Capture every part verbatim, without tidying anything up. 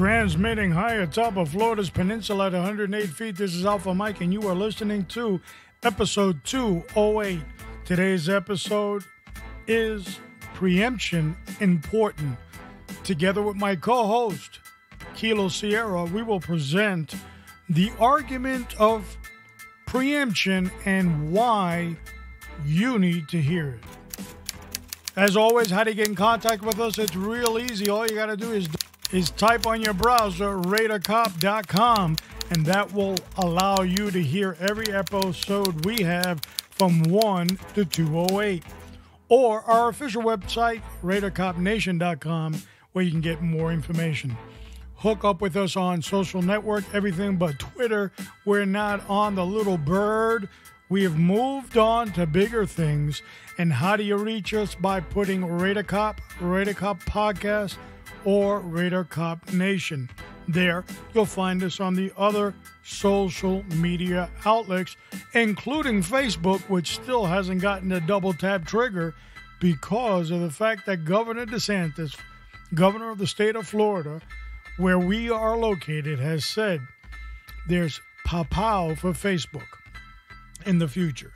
Transmitting high atop of Florida's peninsula at one hundred eight feet, this is Alpha Mike, and you are listening to episode two oh eight. Today's episode is Preemption Important. Together with my co-host, Kilo Sierra, we will present the argument of preemption and why you need to hear it. As always, how to get in contact with us, it's real easy. All you got to do is is type on your browser, Raider Cop dot com, and that will allow you to hear every episode we have from one to two oh eight. Or our official website, Raider Cop Nation dot com, where you can get more information. Hook up with us on social network, everything but Twitter. We're not on the little bird. We have moved on to bigger things. And how do you reach us? By putting Raider Cop, Raider Cop Podcast, or Raider Cop Nation. There, you'll find us on the other social media outlets, including Facebook, which still hasn't gotten a double tap trigger because of the fact that Governor DeSantis, governor of the state of Florida, where we are located, has said there's pow-pow for Facebook in the future.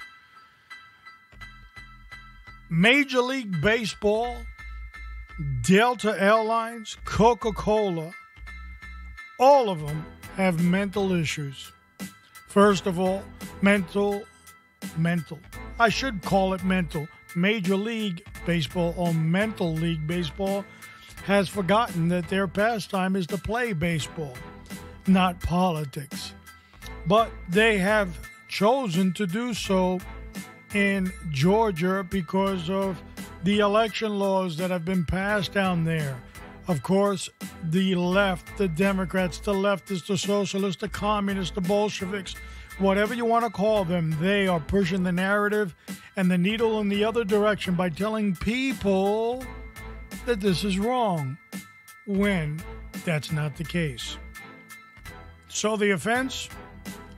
Major League Baseball, Delta Airlines, Coca-Cola, all of them have mental issues. First of all, mental, mental. I should call it mental. Major League Baseball or Mental League Baseball has forgotten that their pastime is to play baseball, not politics. But they have chosen to do so in Georgia because of the election laws that have been passed down there. Of course, the left, the Democrats, the leftists, the socialists, the communists, the Bolsheviks, whatever you want to call them, they are pushing the narrative and the needle in the other direction by telling people that this is wrong when that's not the case. So the offense,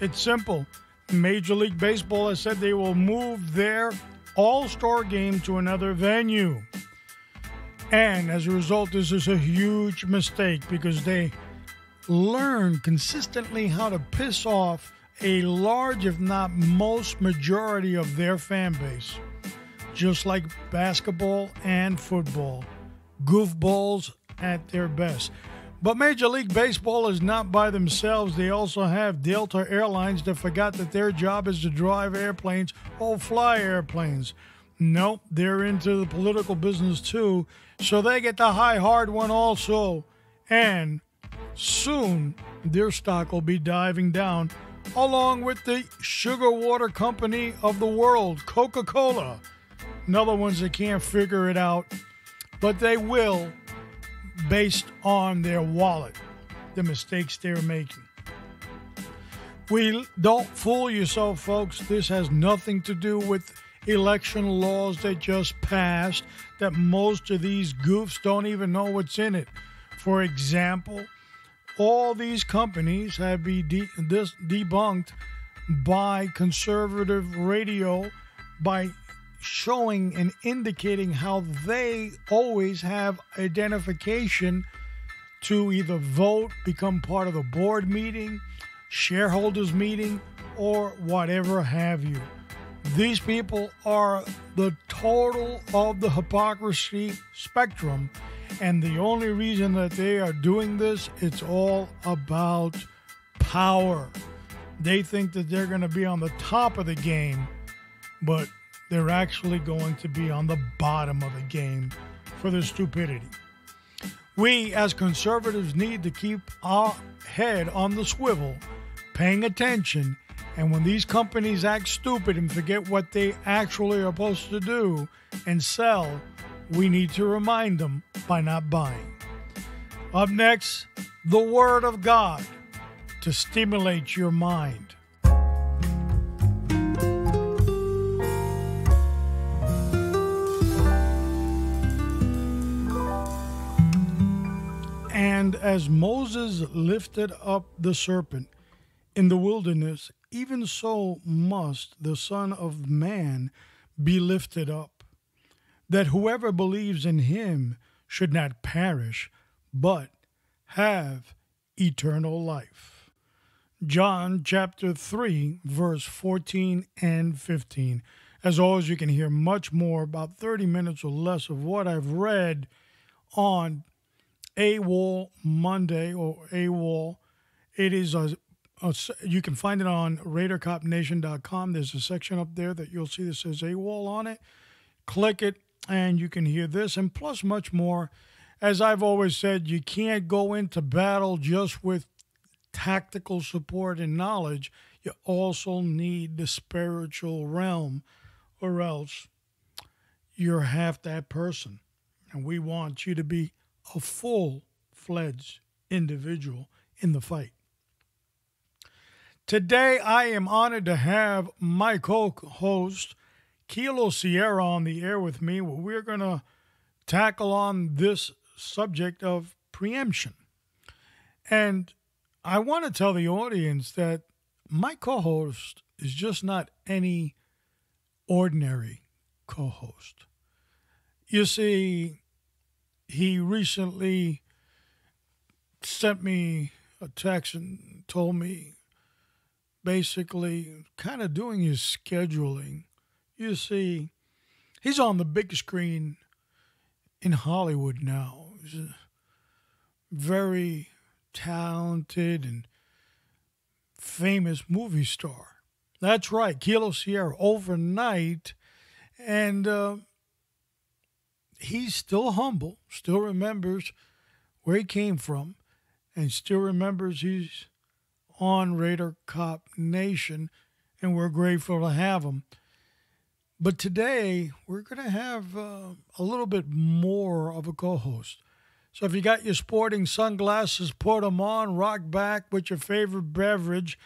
it's simple. Major League Baseball has said they will move their All-Star game to another venue. And as a result, this is a huge mistake because they learn consistently how to piss off a large, if not most, majority of their fan base, just like basketball and football. Goofballs at their best. But Major League Baseball is not by themselves. They also have Delta Airlines that forgot that their job is to drive airplanes or fly airplanes. Nope, they're into the political business too, so they get the high hard one also. And soon, their stock will be diving down, along with the sugar water company of the world, Coca-Cola. Another ones that can't figure it out, but they will, based on their wallet, the mistakes they're making. We don't fool yourself, folks. This has nothing to do with election laws that just passed that most of these goofs don't even know what's in it. For example, all these companies have been de this debunked by conservative radio by showing and indicating how they always have identification to either vote, become part of a board meeting, shareholders meeting, or whatever have you. These people are the total of the hypocrisy spectrum, and the only reason that they are doing this, it's all about power. They think that they're going to be on the top of the game, but they're actually going to be on the bottom of the game for their stupidity. We, as conservatives, need to keep our head on the swivel, paying attention. And when these companies act stupid and forget what they actually are supposed to do and sell, we need to remind them by not buying. Up next, the Word of God to stimulate your mind. And as Moses lifted up the serpent in the wilderness, even so must the Son of Man be lifted up, that whoever believes in him should not perish, but have eternal life. John chapter three, verse fourteen and fifteen. As always, you can hear much more, about thirty minutes or less, of what I've read on AWOL Monday or AWOL. It is a, a you can find it on Raider Cop Nation dot com. There's a section up there that you'll see that says AWOL on it. Click it, and you can hear this and plus much more. As I've always said, you can't go into battle just with tactical support and knowledge. You also need the spiritual realm, or else you're half that person. And we want you to be a full-fledged individual in the fight. Today, I am honored to have my co-host, Kilo Sierra, on the air with me, where we're going to tackle on this subject of preemption. And I want to tell the audience that my co-host is just not any ordinary co-host. You see, he recently sent me a text and told me, basically, kind of doing his scheduling. You see, he's on the big screen in Hollywood now. He's a very talented and famous movie star. That's right, Kilo Sierra, overnight. And uh, he's still humble, still remembers where he came from, and still remembers he's on Raider Cop Nation, and we're grateful to have him. But today, we're going to have uh, a little bit more of a co-host. So if you got your sporting sunglasses, put them on, rock back with your favorite beverage,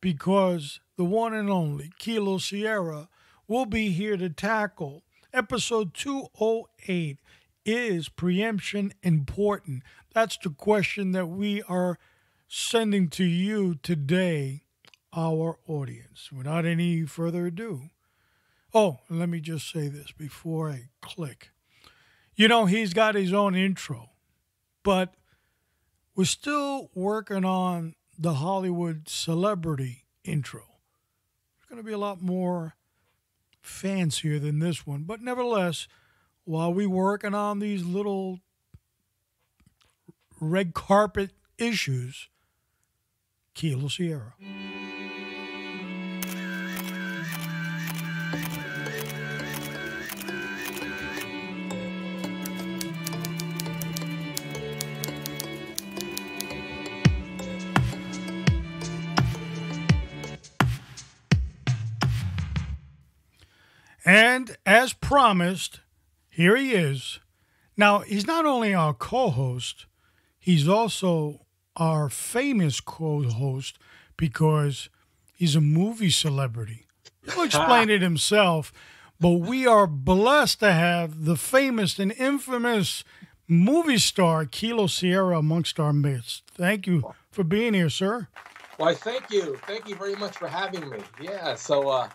because the one and only Kilo Sierra will be here to tackle. Episode two oh eight, is preemption important? That's the question that we are sending to you today, our audience. Without any further ado. Oh, let me just say this before I click. You know, he's got his own intro, but we're still working on the Hollywood celebrity intro. There's going to be a lot more fancier than this one. But nevertheless, while we're working on these little red carpet issues, Kilo Sierra. And as promised, here he is. Now, he's not only our co-host, he's also our famous co-host because he's a movie celebrity. He'll explain it himself, but we are blessed to have the famous and infamous movie star Kilo Sierra amongst our midst. Thank you for being here, sir. Why, thank you. Thank you very much for having me. Yeah, so... uh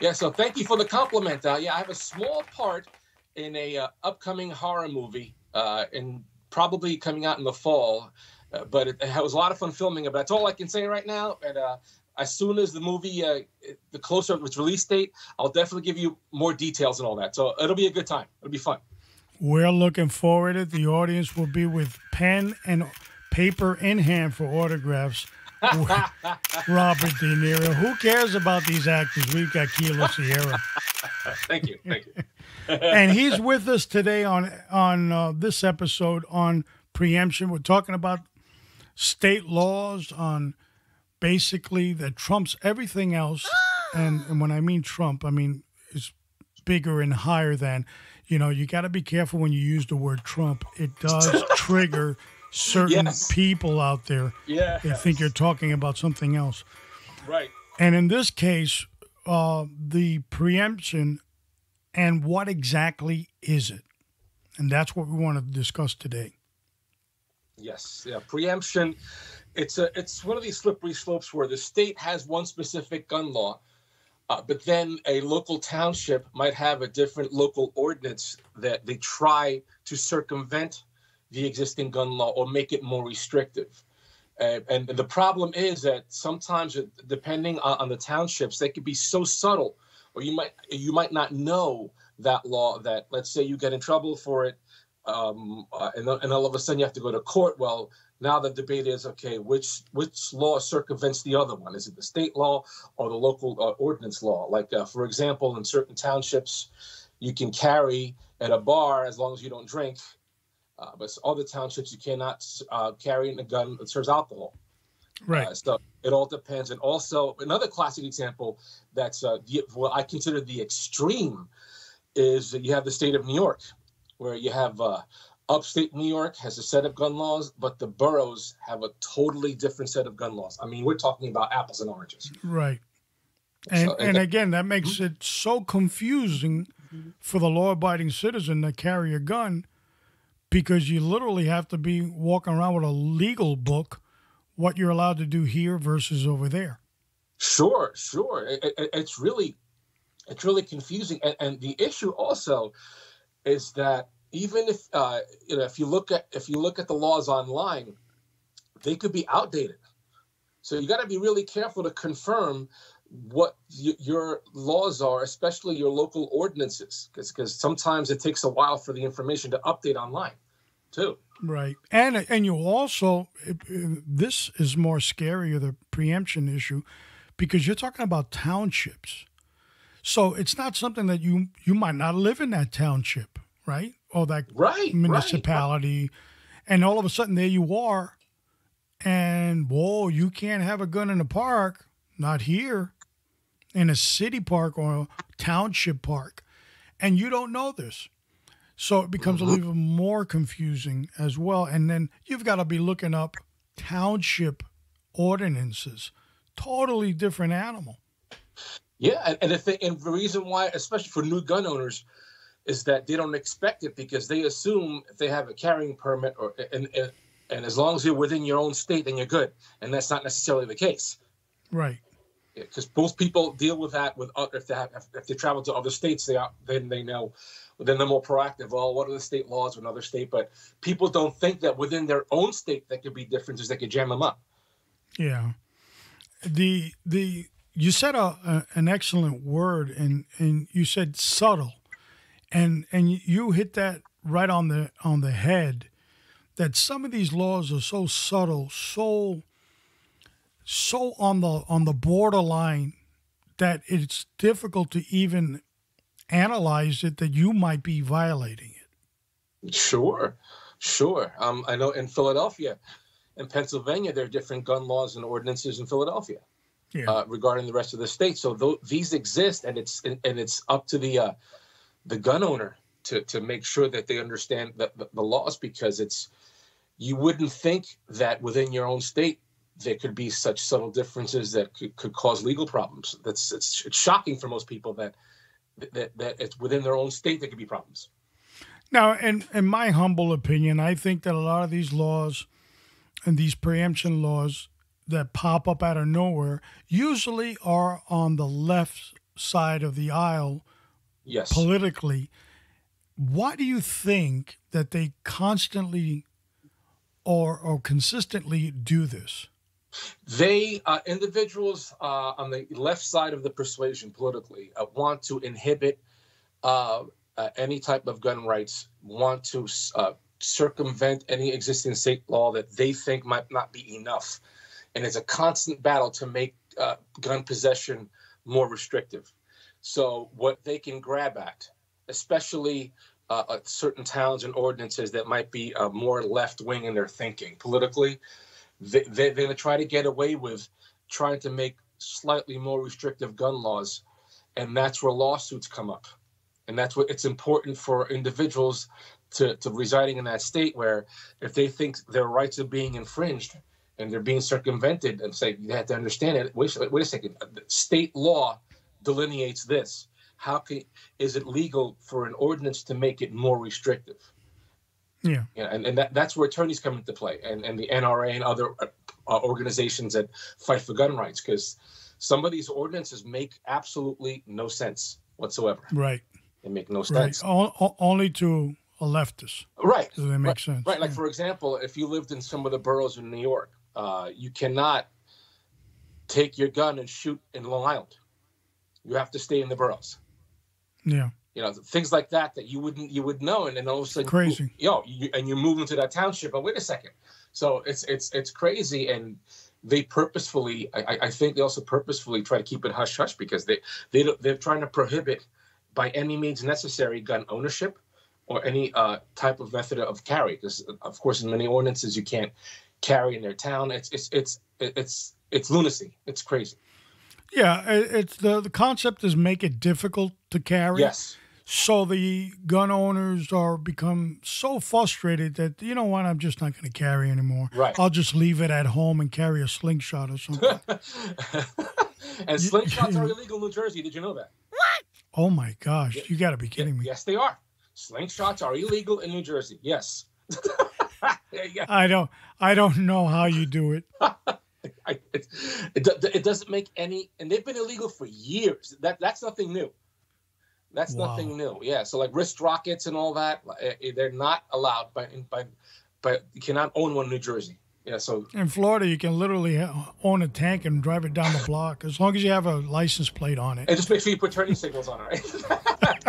Yeah, so thank you for the compliment. Uh, yeah, I have a small part in a uh, upcoming horror movie, uh, and probably coming out in the fall. Uh, but it, it was a lot of fun filming it. But that's all I can say right now. And uh, as soon as the movie, uh, the closer to its release date, I'll definitely give you more details and all that. So it'll be a good time. It'll be fun. We're looking forward to it. The audience will be with pen and paper in hand for autographs. Robert De Niro. Who cares about these actors? We've got Kilo Sierra. Thank you. Thank you. And he's with us today on, on uh, this episode on preemption. We're talking about state laws on basically that trumps everything else. And, and when I mean Trump, I mean it's bigger and higher than, you know, you got to be careful when you use the word Trump. It does trigger certain yes. people out there. Yeah, they think you're talking about something else, right? And in this case, uh, the preemption, and what exactly is it? And that's what we want to discuss today. Yes, yeah, preemption. It's a it's one of these slippery slopes where the state has one specific gun law, uh, but then a local township might have a different local ordinance that they try to circumvent the existing gun law or make it more restrictive. Uh, and, and the problem is that sometimes, depending on, on the townships, they could be so subtle, or you might you might not know that law, that let's say you get in trouble for it, um, uh, and, and all of a sudden you have to go to court. Well, now the debate is, okay, which which law circumvents the other one? Is it the state law or the local uh, ordinance law? Like, uh, for example, in certain townships, you can carry at a bar as long as you don't drink. Uh, but other townships, you cannot uh, carry in a gun that serves alcohol. Right. Uh, so it all depends. And also, another classic example that's uh, the, what I consider the extreme is that you have the state of New York, where you have uh, upstate New York has a set of gun laws, but the boroughs have a totally different set of gun laws. I mean, we're talking about apples and oranges. Right. And, so, and, and that, again, that makes it so confusing for the law-abiding citizen to carry a gun, because you literally have to be walking around with a legal book, what you're allowed to do here versus over there. Sure, sure. It, it, it's really, it's really confusing. And, and the issue also is that even if uh, you know, if you look at if you look at the laws online, they could be outdated. So you got to be really careful to confirm what y your laws are, especially your local ordinances, because because sometimes it takes a while for the information to update online too. Right. And and you also, this is more scarier, the preemption issue, because you're talking about townships. So it's not something that you, you might not live in that township, right? Or that right, municipality. Right. And all of a sudden there you are, and whoa, you can't have a gun in a park, not here, in a city park or a township park. And you don't know this. So it becomes a little more confusing as well. And then you've got to be looking up township ordinances. Totally different animal. Yeah, and, and, if they, and the reason why, especially for new gun owners, is that they don't expect it, because they assume if they have a carrying permit, or and, and, and as long as you're within your own state, then you're good. And that's not necessarily the case. Right. Because most people deal with that with other, if they have, if they travel to other states, they are, then they know, then they're more proactive. Well, what are the state laws in another state? But people don't think that within their own state there could be differences that could jam them up. Yeah, the the you said a, a, an excellent word, and and you said subtle, and and you hit that right on the on the head. That some of these laws are so subtle, so. so on the on the borderline that it's difficult to even analyze it, that you might be violating it. Sure, sure. Um, I know in Philadelphia, in Pennsylvania, there are different gun laws and ordinances in Philadelphia, yeah. uh, regarding the rest of the state. So th these exist, and it's and, and it's up to the uh, the gun owner to to make sure that they understand the, the, the laws, because it's you wouldn't think that within your own state there could be such subtle differences that could, could cause legal problems. That's it's, it's shocking for most people that, that that it's within their own state there could be problems. Now, in, in my humble opinion, I think that a lot of these laws and these preemption laws that pop up out of nowhere usually are on the left side of the aisle, yes, politically. Why do you think that they constantly or or consistently do this? They, uh, individuals uh, on the left side of the persuasion politically uh, want to inhibit uh, uh, any type of gun rights, want to uh, circumvent any existing state law that they think might not be enough. And it's a constant battle to make uh, gun possession more restrictive. So what they can grab at, especially uh, certain towns and ordinances that might be uh, more left-wing in their thinking politically, They, they, they're going to try to get away with trying to make slightly more restrictive gun laws, and that's where lawsuits come up. And that's what it's important for individuals to, to residing in that state, where if they think their rights are being infringed and they're being circumvented, and say, you have to understand it, wait, wait a second, state law delineates this. How can, is it legal for an ordinance to make it more restrictive? Yeah, yeah, and, and that, that's where attorneys come into play, and, and the N R A and other uh, organizations that fight for gun rights, because some of these ordinances make absolutely no sense whatsoever. Right. They make no sense. Right. O only to a leftist. Right. Does that make right, sense? Right. Like, yeah. for example, if you lived in some of the boroughs in New York, uh, you cannot take your gun and shoot in Long Island. You have to stay in the boroughs. Yeah. You know, things like that that you wouldn't you would know, and then all of a sudden, crazy. You know, you, and you move into that township. But wait a second. So it's it's it's crazy, and they purposefully, I, I think they also purposefully try to keep it hush hush because they they they're trying to prohibit by any means necessary gun ownership or any uh, type of method of carry. Because of course, in many ordinances, you can't carry in their town. It's it's it's it's it's lunacy. It's crazy. Yeah, it's the the concept is make it difficult to carry. Yes. So the gun owners are become so frustrated that, you know what, I'm just not going to carry anymore. Right. I'll just leave it at home and carry a slingshot or something. And slingshots are illegal in New Jersey. Did you know that? What? Oh, my gosh. Yeah. You got to be kidding yeah. me. Yes, they are. Slingshots are illegal in New Jersey. Yes. yeah. I don't I don't know how you do it. I, it, it, it doesn't make any, and they've been illegal for years. That That's nothing new. That's wow. nothing new. Yeah. So like wrist rockets and all that, they're not allowed by, by, by you cannot own one in New Jersey. Yeah. So in Florida, you can literally own a tank and drive it down the block as long as you have a license plate on it. And just make sure you put turning signals on it. Right?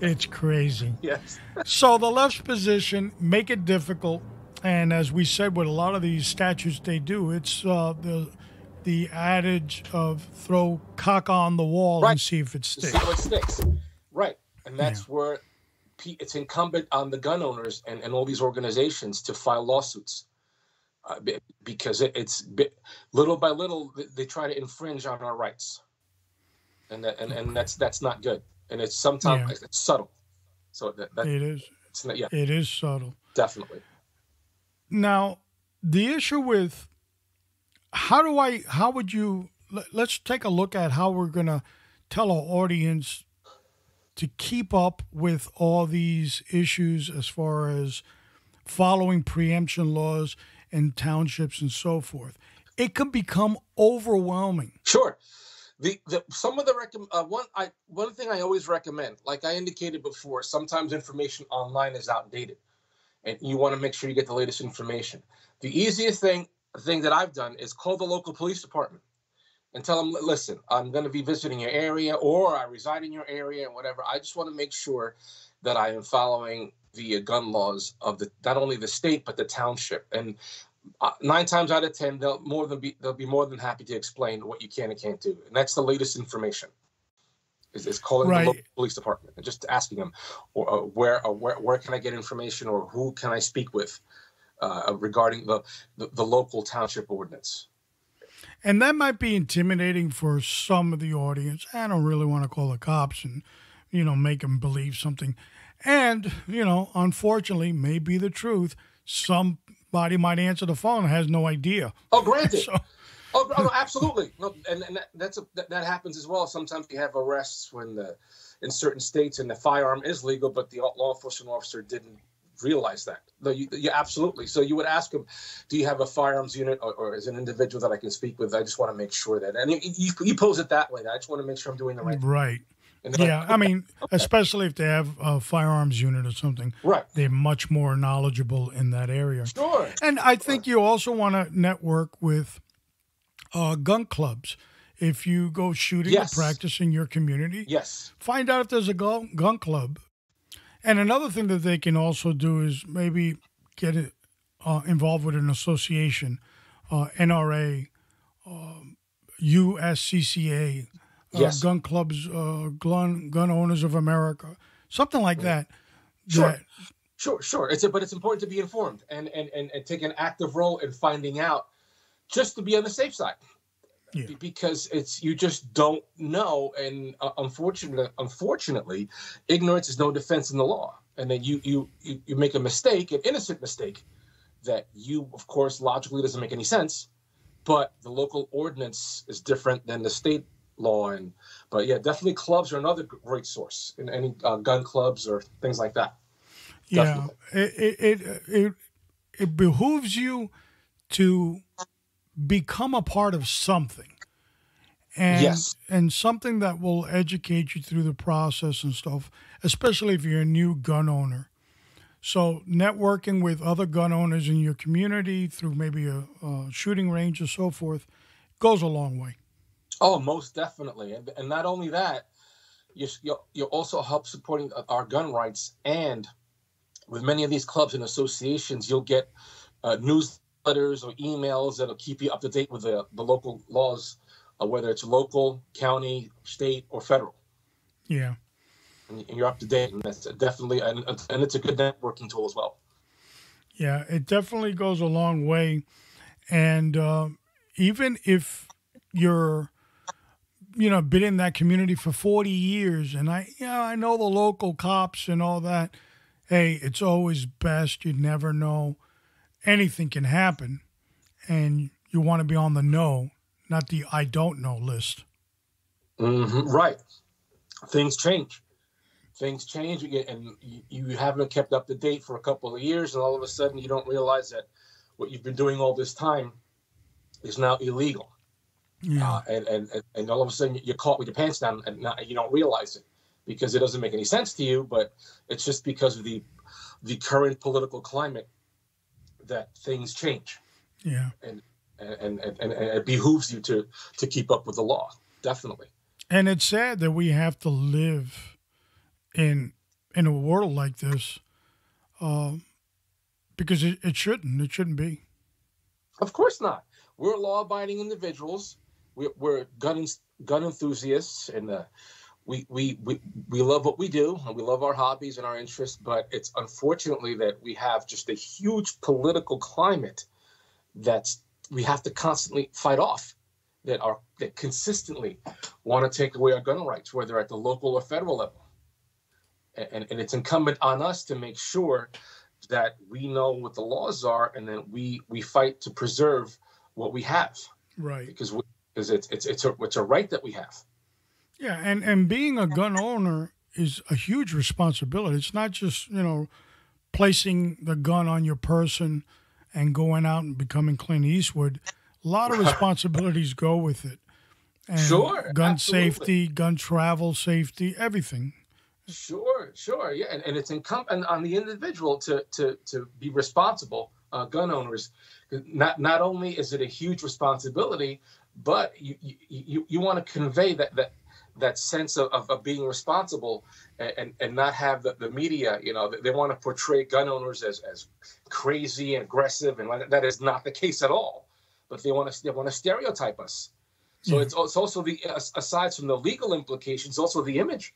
It's crazy. Yes. So the left's position, make it difficult. And as we said, with a lot of these statutes they do, it's uh, the the adage of throw cock on the wall right. and see if it sticks. See what sticks. Right. And that's yeah. where it's incumbent on the gun owners and, and all these organizations to file lawsuits uh, because it, it's bit, little by little, they try to infringe on our rights. And that, and, and that's that's not good. And it's sometimes yeah. it's subtle. So that, that, it is. It's not, yeah. It is subtle. Definitely. Now, the issue with how do I, how would you, let, let's take a look at how we're going to tell our audience to keep up with all these issues as far as following preemption laws in townships and so forth. It can become overwhelming. Sure. The, the some of the recommend uh, one I one thing I always recommend, like I indicated before, sometimes information online is outdated. And you want to make sure you get the latest information. The easiest thing thing that I've done is call the local police department and tell them, listen, I'm going to be visiting your area or I reside in your area and whatever. I just want to make sure that I am following the gun laws of the not only the state but the township. And nine times out of ten, they'll more than be they'll be more than happy to explain what you can and can't do. And that's the latest information. Is, is calling right. the local police department and just asking them, or, or where, or where, where can I get information, or who can I speak with uh, regarding the, the the local township ordinance? And that might be intimidating for some of the audience. I don't really want to call the cops and, you know, make them believe something. And you know, unfortunately, may be the truth. Somebody might answer the phone and has no idea. Oh, granted. so Oh, no, absolutely. No, and and that, that's a, that, that happens as well. Sometimes you have arrests when the, in certain states and the firearm is legal, but the law enforcement officer didn't realize that. No, you, you absolutely. So you would ask them, do you have a firearms unit or, or is an individual that I can speak with? I just want to make sure that, and you, you, you pose it that way. I just want to make sure I'm doing the right thing. Right. Yeah, I mean, okay. especially if they have a firearms unit or something. Right. They're much more knowledgeable in that area. Sure. And I think sure. you also want to network with Uh, gun clubs. If you go shooting yes. or practice in your community, yes, find out if there's a gun, gun club. And another thing that they can also do is maybe get it, uh, involved with an association, uh, N R A, um, U S C C A, uh, yes. gun clubs, uh, gun, gun owners of America, something like that. Sure. That, sure, sure. It's a, but it's important to be informed and, and, and, and take an active role in finding out just to be on the safe side, yeah. because it's you just don't know, and uh, unfortunately, unfortunately, ignorance is no defense in the law. And then you you you make a mistake, an innocent mistake, that you of course logically doesn't make any sense, but the local ordinance is different than the state law. And but yeah, definitely clubs are another great source, in any uh, gun clubs or things like that. Yeah, it, it it it it behooves you to become a part of something and yes. and something that will educate you through the process and stuff, especially if you're a new gun owner. So networking with other gun owners in your community through maybe a, a shooting range or so forth goes a long way. Oh, most definitely. And, and not only that, you, you, you also help supporting our gun rights. And with many of these clubs and associations, you'll get uh, newsletters or emails that'll keep you up to date with the, the local laws, uh, whether it's local, county, state, or federal. Yeah. And you're up to date, and that's definitely, and, and it's a good networking tool as well. Yeah, it definitely goes a long way. And uh, even if you're, you know, been in that community for forty years, and I, you know, I know the local cops and all that, hey, it's always best. You never know. Anything can happen, and you want to be on the know, not the I don't know list. Mm-hmm, right. Things change. Things change, and you haven't kept up to date for a couple of years, and all of a sudden you don't realize that what you've been doing all this time is now illegal. Yeah. Uh, and, and, and all of a sudden you're caught with your pants down, and not, you don't realize it because it doesn't make any sense to you, but it's just because of the, the current political climate that things change. Yeah. And, and, and, and it behooves you to, to keep up with the law, definitely. And it's sad that we have to live in in a world like this, uh, because it, it shouldn't. It shouldn't be. Of course not. We're law-abiding individuals. We're, we're gun gun enthusiasts, and uh, we, we we we love what we do, and we love our hobbies and our interests. But it's unfortunately that we have just a huge political climate that's we have to constantly fight off. That are that consistently want to take away our gun rights, whether at the local or federal level. And, and it's incumbent on us to make sure that we know what the laws are, and then we we fight to preserve what we have, right? Because we, because it's it's it's a it's a right that we have. Yeah, and and being a gun owner is a huge responsibility. It's not just, you know, placing the gun on your person and going out and becoming Clint Eastwood. A lot of responsibilities go with it. And sure, gun absolutely. Safety, gun travel safety, everything. Sure, sure, yeah, and, and it's incumbent on the individual to to to be responsible, uh, gun owners. Not not only is it a huge responsibility, but you you, you, you want to convey that that that sense of, of, of being responsible, and and not have the, the media, you know, they want to portray gun owners as as crazy and aggressive, and that is not the case at all. But they want to they want to stereotype us. So yeah. it's, it's also the aside from the legal implications, also the image.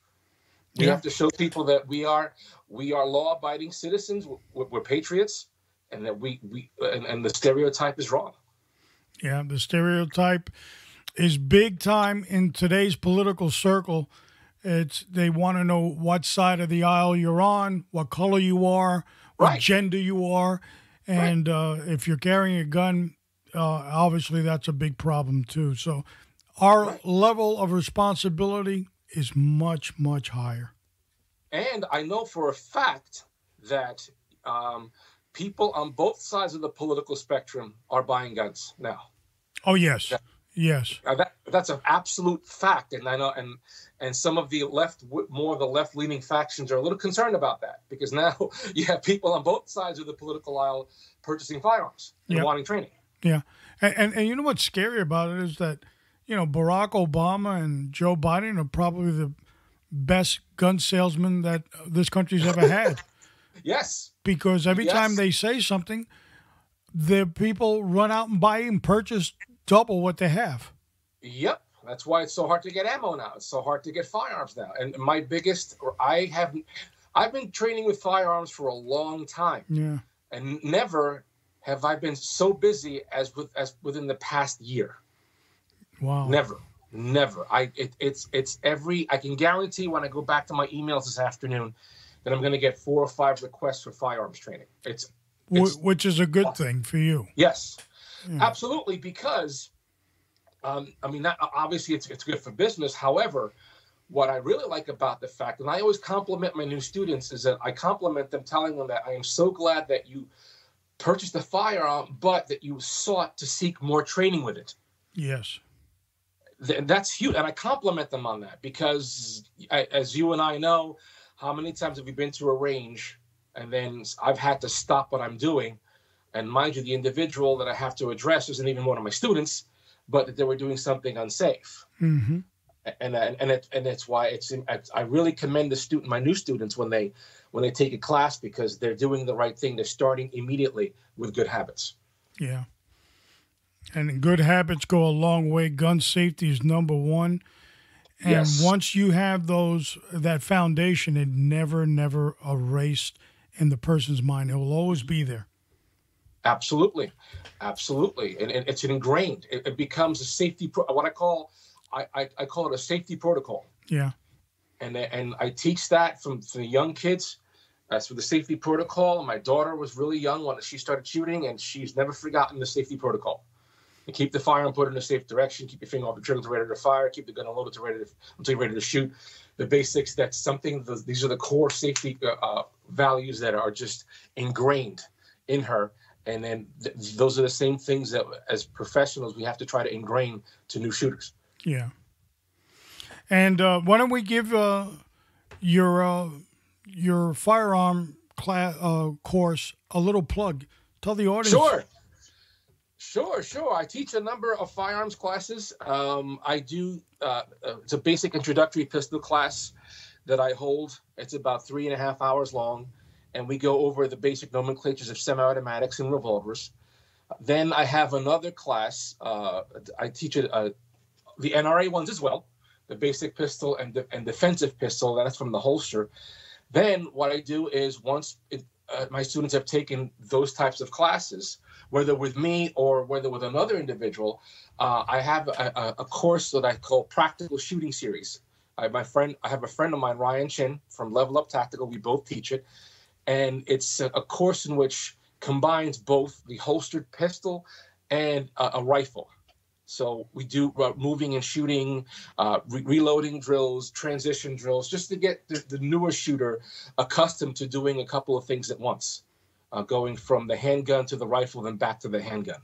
We yeah. have to show people that we are we are law-abiding citizens. We're, we're patriots, and that we we and, and the stereotype is wrong. Yeah, the stereotype is big time in today's political circle. It's they want to know what side of the aisle you're on, what color you are, what right. gender you are, and right. uh, if you're carrying a gun, uh, obviously that's a big problem too. So our right. level of responsibility is much, much higher. And I know for a fact that um, people on both sides of the political spectrum are buying guns now. Oh, yes. That, yes. Uh, that, that's an absolute fact. And I know, and, and some of the left, more of the left-leaning factions are a little concerned about that, because now you have people on both sides of the political aisle purchasing firearms and yep. wanting training. Yeah. And, and, and you know what's scary about it is that, you know, Barack Obama and Joe Biden are probably the best gun salesmen that this country's ever had. Yes. Because every yes. time they say something, the people run out and buy and purchase double what they have. Yep. That's why it's so hard to get ammo now. It's so hard to get firearms now. And my biggest, I have, I've been training with firearms for a long time. Yeah. And never have I been so busy as with as within the past year. Wow. Never, never. I it, it's it's every. I can guarantee when I go back to my emails this afternoon that I'm going to get four or five requests for firearms training. It's, it's which is a good awesome. thing for you. Yes, yeah. absolutely. Because, um, I mean, not, obviously it's it's good for business. However, what I really like about the fact, and I always compliment my new students, is that I compliment them, telling them that I am so glad that you purchased a firearm, but that you sought to seek more training with it. Yes. th- that's huge. And I compliment them on that because I, as you and I know, how many times have you been to a range and then I've had to stop what I'm doing? And mind you, the individual that I have to address isn't even one of my students, but that they were doing something unsafe. Mm-hmm. And and and, it, and that's why it's I really commend the student, my new students, when they when they take a class, because they're doing the right thing. They're starting immediately with good habits. Yeah, and good habits go a long way. Gun safety is number one, and yes. Once you have those that foundation, it never never erased in the person's mind. It will always be there. Absolutely, absolutely, and, and it's ingrained. It, it becomes a safety pro- what I call. I, I call it a safety protocol. Yeah. And and I teach that from, from the young kids. That's for the safety protocol. And my daughter was really young when she started shooting, and she's never forgotten the safety protocol. You keep the firearm put in a safe direction. Keep your finger off the trigger until ready to fire. Keep the gun unloaded to ready to, until you're ready to shoot. The basics, that's something, the, these are the core safety uh, values that are just ingrained in her. And then th- those are the same things that as professionals we have to try to ingrain to new shooters. Yeah. And uh, why don't we give uh, your uh, your firearm class, uh, course a little plug? Tell the audience. Sure. Sure, sure. I teach a number of firearms classes. Um, I do, uh, it's a basic introductory pistol class that I hold. It's about three and a half hours long. And we go over the basic nomenclatures of semi-automatics and revolvers. Then I have another class. Uh, I teach a, a the N R A ones as well, the basic pistol and the, and defensive pistol, that's from the holster. Then what I do is once it, uh, my students have taken those types of classes, whether with me or whether with another individual, uh, I have a, a course that I call Practical Shooting Series. I have, my friend, I have a friend of mine, Ryan Chin, from Level Up Tactical. We both teach it. And it's a, a course in which combines both the holstered pistol and uh, a rifle. So we do uh, moving and shooting, uh, re- reloading drills, transition drills, just to get the, the newer shooter accustomed to doing a couple of things at once, uh, going from the handgun to the rifle, then back to the handgun.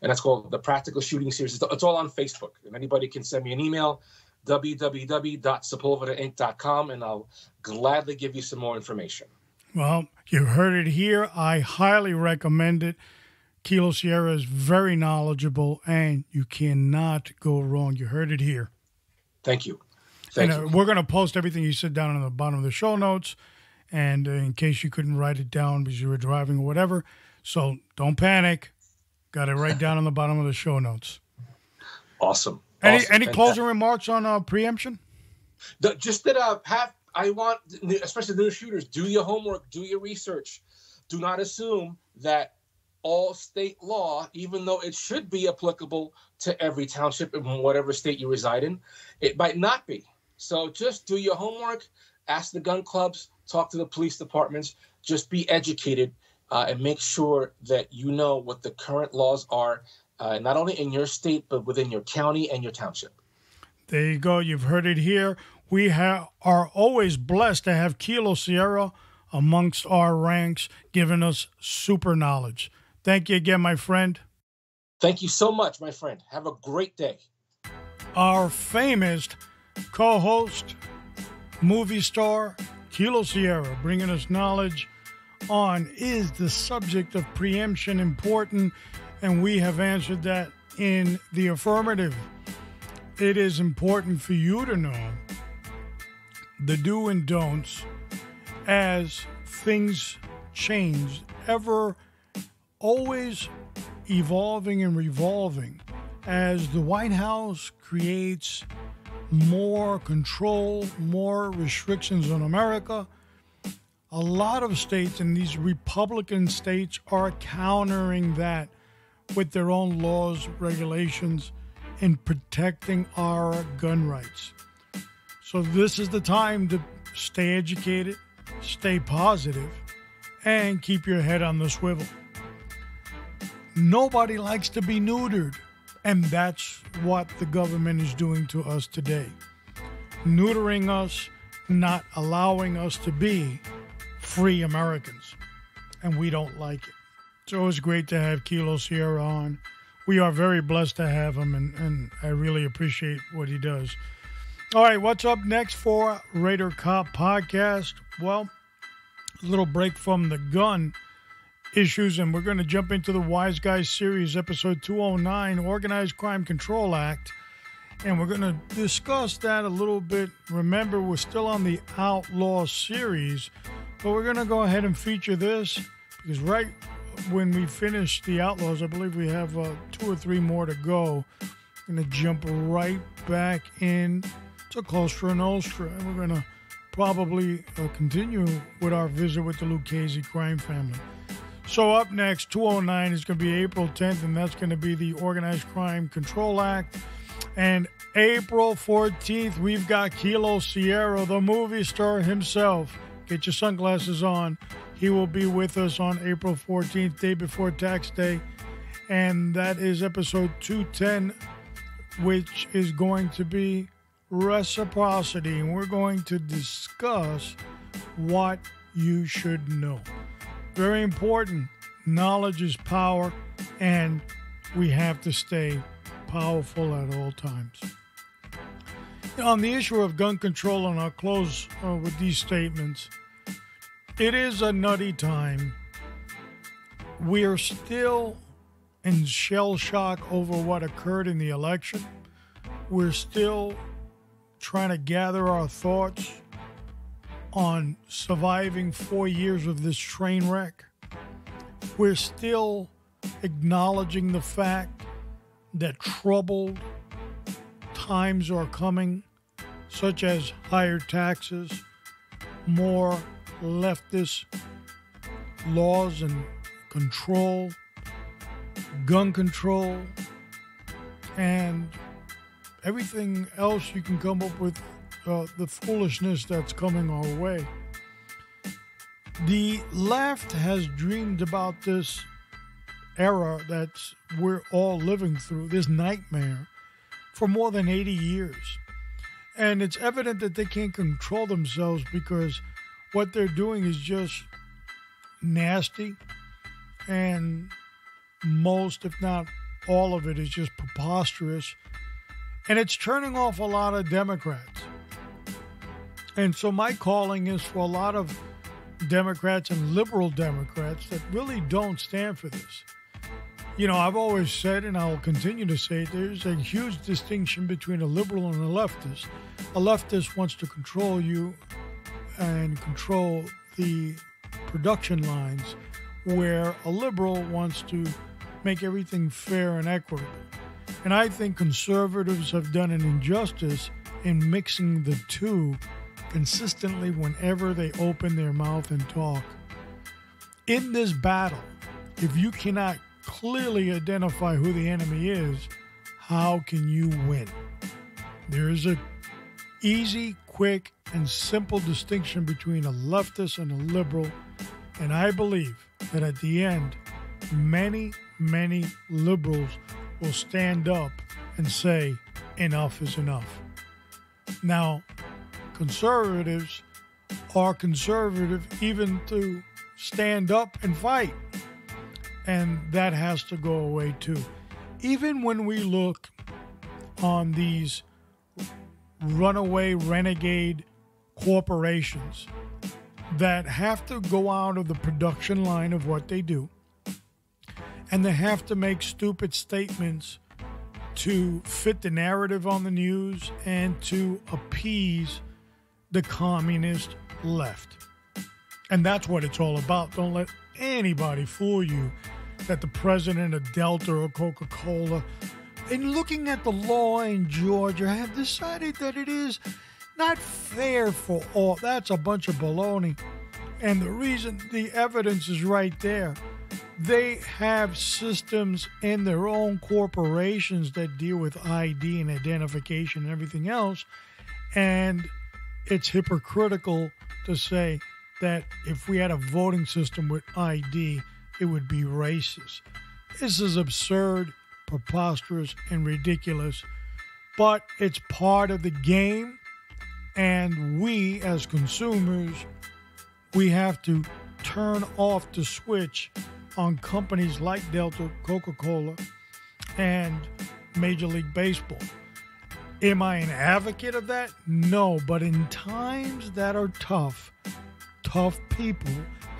And that's called the Practical Shooting Series. It's all on Facebook. And anybody can send me an email, w w w dot sepulveda inc dot com, and I'll gladly give you some more information. Well, you heard it here. I highly recommend it. Kilo Sierra is very knowledgeable, and you cannot go wrong. You heard it here. Thank you. Thank and, uh, you. We're going to post everything you said down on the bottom of the show notes, and uh, in case you couldn't write it down because you were driving or whatever, so don't panic. Got it right down on the bottom of the show notes. Awesome. Any awesome. any Thank closing that. remarks on uh, preemption? The, just that uh, have I want, especially new shooters, do your homework, do your research. Do not assume that all state law, even though it should be applicable to every township in whatever state you reside in, it might not be. So just do your homework, ask the gun clubs, talk to the police departments, just be educated uh, and make sure that you know what the current laws are, uh, not only in your state, but within your county and your township. There you go. You've heard it here. We ha- are always blessed to have Kilo Sierra amongst our ranks, giving us super knowledge. Thank you again, my friend. Thank you so much, my friend. Have a great day. Our famous co-host, movie star, Kilo Sierra, bringing us knowledge on, is the subject of preemption important? And we have answered that in the affirmative. It is important for you to know the do and don'ts as things change, ever always evolving and revolving as the White House creates more control, more restrictions on America. A lot of states, and these Republican states, are countering that with their own laws, regulations, and protecting our gun rights. So this is the time to stay educated, stay positive, and keep your head on the swivel. Nobody likes to be neutered, and that's what the government is doing to us today. Neutering us, not allowing us to be free Americans, and we don't like it. So it's great to have Kilo Sierra on. we are very blessed to have him, and, and I really appreciate what he does. All right, what's up next for Raider Cop Podcast? Well, a little break from the gun issues, and we're going to jump into the Wise Guys series, episode two oh nine, Organized Crime Control Act, and we're going to discuss that a little bit. Remember, we're still on the Outlaw series, but we're going to go ahead and feature this, because right when we finish the Outlaws, I believe we have uh, two or three more to go. We're going to jump right back in to Clostra Nostra, and we're going to probably uh, continue with our visit with the Lucchese crime family. So up next, two oh nine, is going to be April tenth, and that's going to be the Organized Crime Control Act. And April fourteenth, we've got Kilo Sierra, the movie star himself. Get your sunglasses on. He will be with us on April fourteenth, day before tax day. And that is episode two ten, which is going to be reciprocity. And we're going to discuss what you should know. Very important. Knowledge is power, and we have to stay powerful at all times. On the issue of gun control, and I'll close uh, with these statements, it is a nutty time. We are still in shell shock over what occurred in the election. We're still trying to gather our thoughts on surviving four years of this train wreck. We're still acknowledging the fact that troubled times are coming, such as higher taxes, more leftist laws and control, gun control, and everything else you can come up with, uh, the foolishness that's coming our way. The left has dreamed about this era that we're all living through, this nightmare, for more than eighty years. And it's evident that they can't control themselves, because what they're doing is just nasty. And most, if not all of it, is just preposterous. And it's turning off a lot of Democrats. And so my calling is for a lot of Democrats and liberal Democrats that really don't stand for this. You know, I've always said, and I'll continue to say, there's a huge distinction between a liberal and a leftist. A leftist wants to control you and control the production lines, where a liberal wants to make everything fair and equitable. And I think conservatives have done an injustice in mixing the two consistently whenever they open their mouth and talk. In this battle, if you cannot clearly identify who the enemy is, how can you win? There is an easy, quick, and simple distinction between a leftist and a liberal, and I believe that at the end, many, many liberals will stand up and say, enough is enough. Now, conservatives are conservative even to stand up and fight. And that has to go away too. Even when we look on these runaway renegade corporations that have to go out of the production line of what they do, and they have to make stupid statements to fit the narrative on the news and to appease the communist left. And that's what it's all about. Don't let anybody fool you that the president of Delta or Coca-Cola, in looking at the law in Georgia, have decided that it is not fair for all. That's a bunch of baloney. And the reason, the evidence is right there. They have systems in their own corporations that deal with I D and identification and everything else. And it's hypocritical to say that if we had a voting system with I D, it would be racist. This is absurd, preposterous, and ridiculous, but it's part of the game, and we as consumers, we have to turn off the switch on companies like Delta, Coca-Cola, and Major League Baseball. Am I an advocate of that? No, but in times that are tough, tough people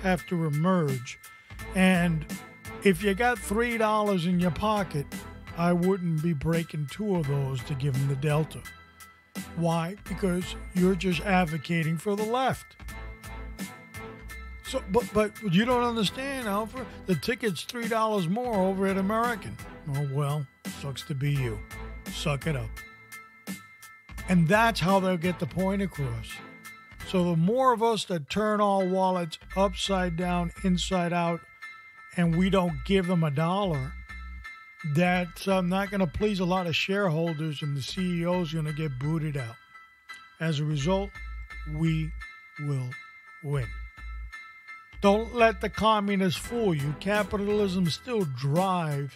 have to emerge. And if you got three dollars in your pocket, I wouldn't be breaking two of those to give them the Delta. Why? Because you're just advocating for the left. So, but but you don't understand, Alpha. The ticket's three dollars more over at American. Oh, well, sucks to be you. Suck it up. And that's how they'll get the point across. So the more of us that turn our wallets upside down, inside out, and we don't give them a dollar, that's uh, not going to please a lot of shareholders, and the C E O's going to get booted out. As a result, we will win. Don't let the communists fool you. Capitalism still drives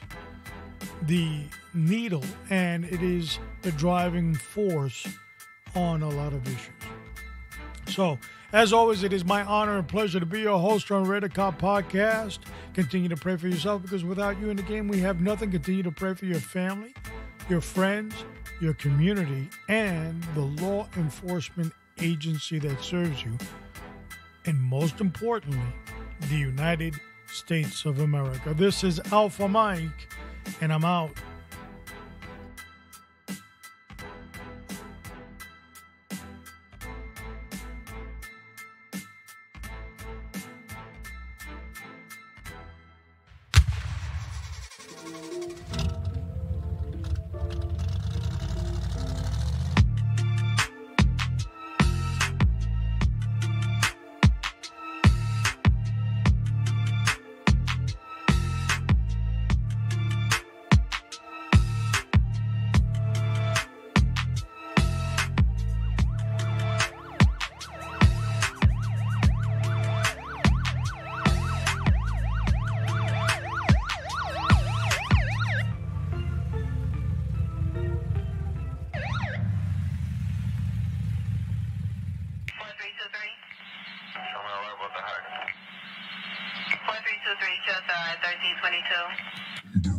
the needle, and it is the driving force on a lot of issues. So, as always, it is my honor and pleasure to be your host on Raider Cop Podcast. Continue to pray for yourself, because without you in the game, we have nothing. Continue to pray for your family, your friends, your community, and the law enforcement agency that serves you. And most importantly, the United States of America. This is Alpha Mike, and I'm out. thirteen twenty-two.